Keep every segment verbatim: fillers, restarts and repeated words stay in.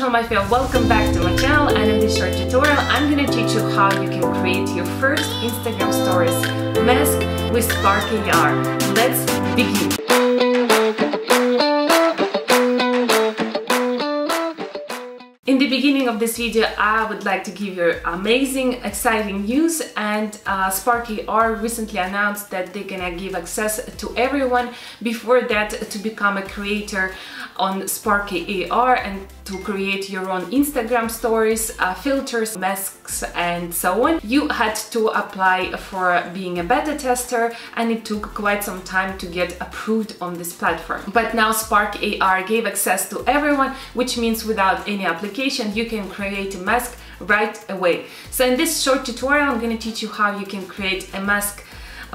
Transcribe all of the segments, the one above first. Shalom Ifil, welcome back to my channel, and in this short tutorial I'm going to teach you how you can create your first Instagram Stories mask with Spark A R. Let's begin! In the beginning of this video I would like to give you amazing, exciting news, and uh, Spark A R recently announced that they're gonna give access to everyone before that to become a creator on Spark A R and to create your own Instagram stories, uh, filters, masks and so on. You had to apply for being a beta tester and it took quite some time to get approved on this platform. But now Spark A R gave access to everyone, which means without any application you can create a mask right away. So in this short tutorial I'm going to teach you how you can create a mask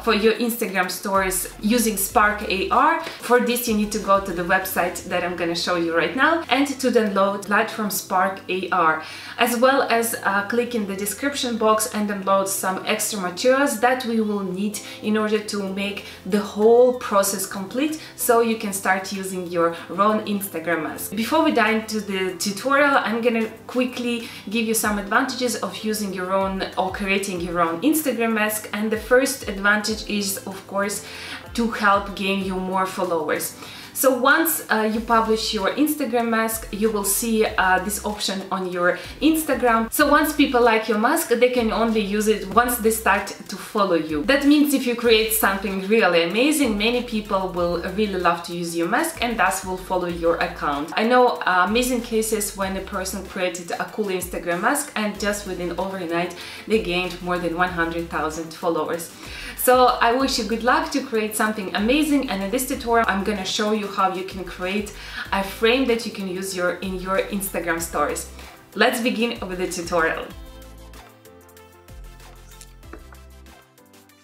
for your Instagram stories using Spark A R. For this you need to go to the website that I'm going to show you right now and to download platform Spark A R, as well as uh, click in the description box and download some extra materials that we will need in order to make the whole process complete so you can start using your own Instagram mask. Before we dive into the tutorial I'm going to quickly give you some advantages of using your own or creating your own Instagram mask, and the first advantage is of course to help gain you more followers. So once uh, you publish your Instagram mask, you will see uh, this option on your Instagram. So once people like your mask, they can only use it once they start to follow you. That means if you create something really amazing, many people will really love to use your mask and thus will follow your account. I know uh, amazing cases when a person created a cool Instagram mask and just within overnight they gained more than one hundred thousand followers. So I wish you good luck to create something amazing, and in this tutorial I'm gonna show you how you can create a frame that you can use your in your Instagram stories. Let's begin with the tutorial.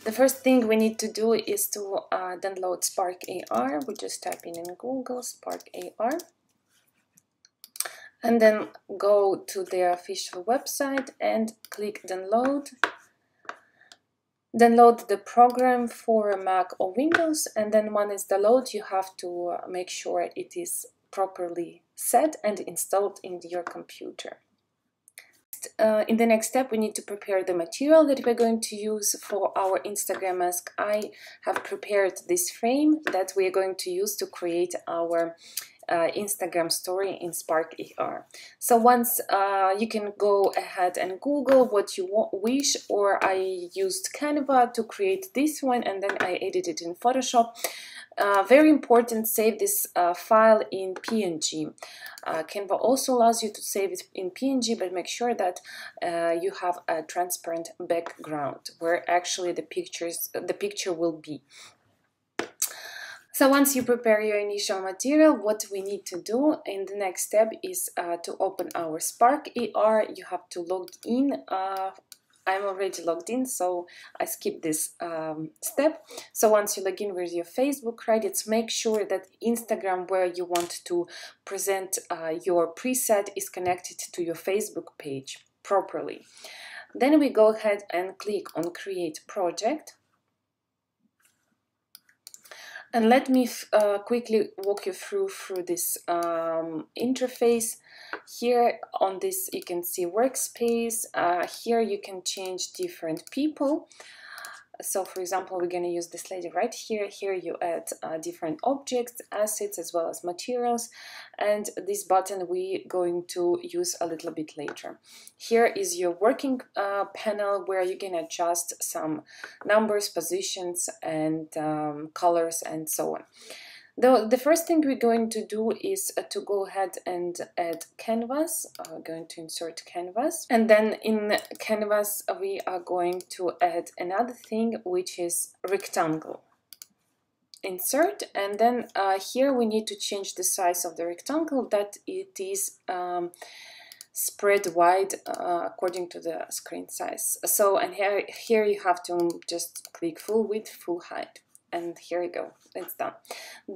The first thing we need to do is to uh, download Spark A R. We just type in in Google Spark A R and then go to their official website and click download. Download the program for Mac or Windows, and then when it's downloaded you have to make sure it is properly set and installed in your computer. Uh, in the next step we need to prepare the material that we're going to use for our Instagram mask. I have prepared this frame that we are going to use to create our Uh, Instagram story in Spark A R. So once uh, you can go ahead and Google what you want, wish, or I used Canva to create this one and then I edited it in Photoshop. Uh, very important, save this uh, file in P N G. Uh, Canva also allows you to save it in P N G, but make sure that uh, you have a transparent background where actually the pictures, the picture will be. So once you prepare your initial material, what we need to do in the next step is uh, to open our Spark A R. You have to log in. Uh, I'm already logged in, so I skip this um, step. So once you log in with your Facebook credits, make sure that Instagram where you want to present uh, your preset is connected to your Facebook page properly. Then we go ahead and click on Create Project. And let me uh, quickly walk you through through this um, interface. Here on this you can see workspace. Uh, here you can change different people. So for example we're going to use this lady right here. Here you add uh, different objects, assets as well as materials, and this button we're going to use a little bit later. Here is your working uh, panel where you can adjust some numbers, positions and um, colors and so on. The, the first thing we're going to do is uh, to go ahead and add canvas. I'm uh, going to insert canvas, and then in canvas we are going to add another thing which is rectangle. Insert, and then uh, here we need to change the size of the rectangle that it is um, spread wide uh, according to the screen size. So and here, here you have to just click full width, full height. And here you go, it's done.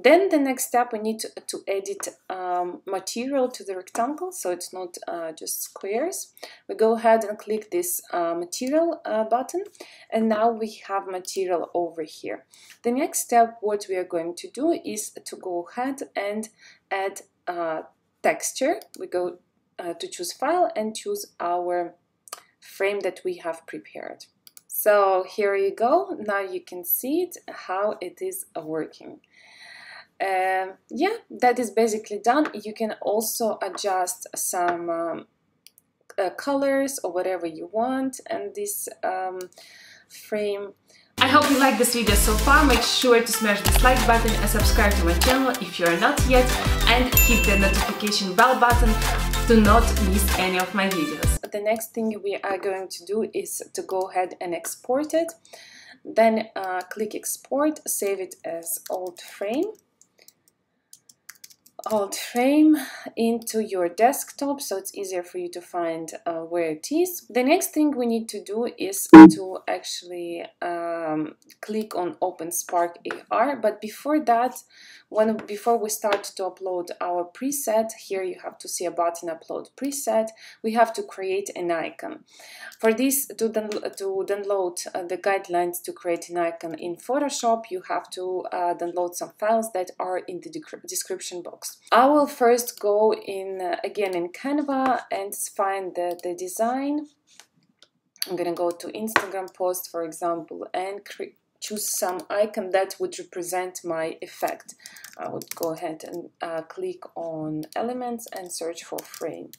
Then the next step we need to, to edit um, material to the rectangle so it's not uh, just squares. We go ahead and click this uh, material uh, button, and now we have material over here. The next step what we are going to do is to go ahead and add uh, texture. We go uh, to choose file and choose our frame that we have prepared. So here you go. Now you can see it, how it is working. Um, yeah, that is basically done. You can also adjust some um, uh, colors or whatever you want and this um, frame. I hope you liked this video so far. Make sure to smash this like button and subscribe to my channel if you are not yet, and hit the notification bell button to not miss any of my videos. The next thing we are going to do is to go ahead and export it. Then uh, click export, save it as old frame, old frame into your desktop, so it's easier for you to find uh, where it is. The next thing we need to do is to actually um, click on open Spark A R, but before that, when before we start to upload our preset, here you have to see a button upload preset, we have to create an icon. For this, to, to download uh, the guidelines to create an icon in Photoshop, you have to uh, download some files that are in the description box. I will first go in uh, again in Canva and find the, the design. I'm gonna go to Instagram post, for example, and choose some icon that would represent my effect. I would go ahead and uh, click on elements and search for frame.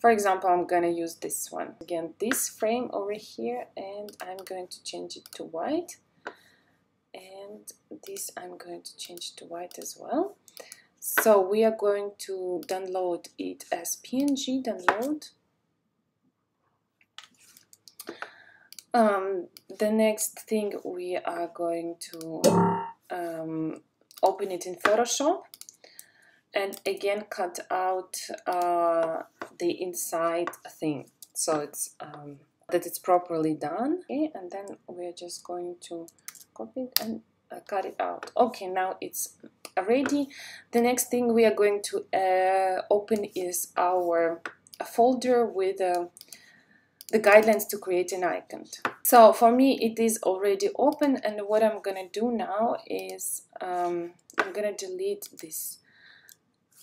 For example, I'm gonna use this one. Again, this frame over here, and I'm going to change it to white. And this I'm going to change to white as well. So we are going to download it as P N G download. Um, the next thing we are going to um, open it in Photoshop and again cut out uh, the inside thing so it's um, that it's properly done. Okay, and then we're just going to copy it and uh, cut it out. Okay, now it's ready. The next thing we are going to uh, open is our folder with uh, the guidelines to create an icon. So for me it is already open, and what I'm gonna do now is um, I'm gonna delete this.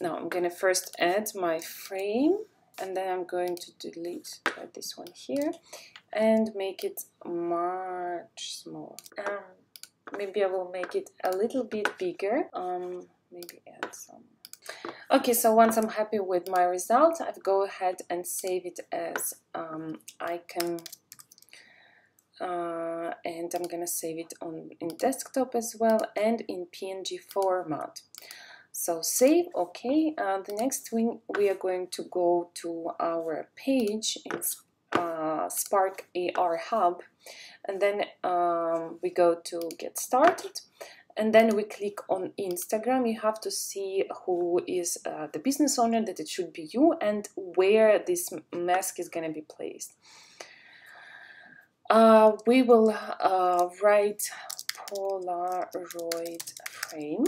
Now I'm gonna first add my frame and then I'm going to delete uh, this one here and make it much smaller. Um, Maybe I will make it a little bit bigger. Um, maybe add some. Okay, so once I'm happy with my result, I'll go ahead and save it as um, icon. Uh, and I'm gonna save it on in desktop as well and in P N G format. So save, okay. Uh, the next thing we are going to go to our page in uh, Spark A R Hub. And then um, we go to get started and then we click on Instagram. You have to see who is uh, the business owner, that it should be you, and where this mask is going to be placed. Uh, we will uh, write Polaroid frame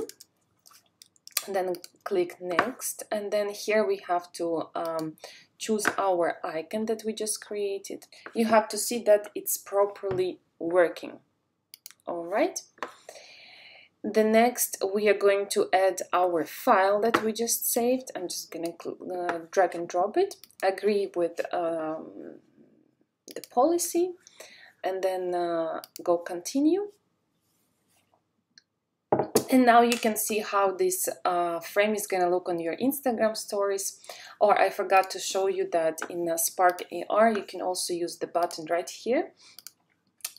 and then click next, and then here we have to um, choose our icon that we just created. You have to see that it's properly working. All right. The next, we are going to add our file that we just saved. I'm just gonna uh, drag and drop it, agree with um, the policy, and then uh, go continue. And now you can see how this uh, frame is going to look on your Instagram stories. Or I forgot to show you that in uh, Spark A R you can also use the button right here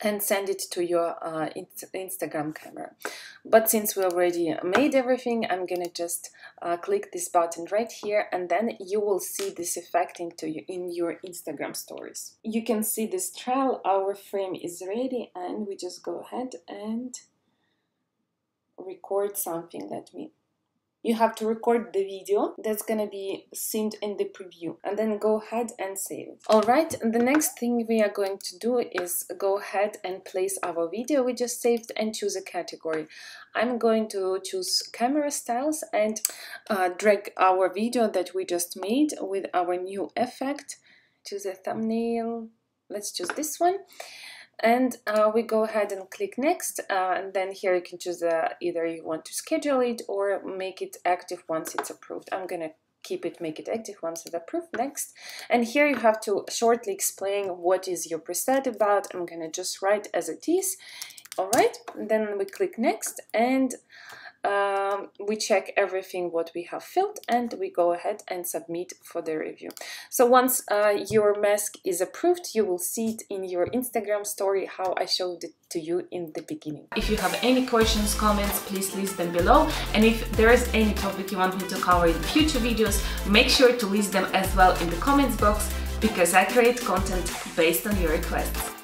and send it to your uh, inst Instagram camera. But since we already made everything, I'm going to just uh, click this button right here, and then you will see this effect into you in your Instagram stories. You can see this trial, our frame is ready, and we just go ahead and record something. Let me you have to record the video that's gonna be seen in the preview, and then go ahead and save it. All right, and the next thing we are going to do is go ahead and place our video we just saved and choose a category. I'm going to choose camera styles and uh, drag our video that we just made with our new effect. Choose a thumbnail, let's choose this one. And uh, we go ahead and click next, uh, and then here you can choose uh, either you want to schedule it or make it active once it's approved. I'm gonna keep it, make it active once and approve, next. And here you have to shortly explain what is your preset about. I'm gonna just write as it is. All right, and then we click next, and um, we check everything what we have filled, and we go ahead and submit for the review. So once uh, your mask is approved, you will see it in your Instagram story how I showed it to you in the beginning. If you have any questions, comments, please list them below, and if there is any topic you want me to cover in future videos, make sure to list them as well in the comments box, because I create content based on your requests.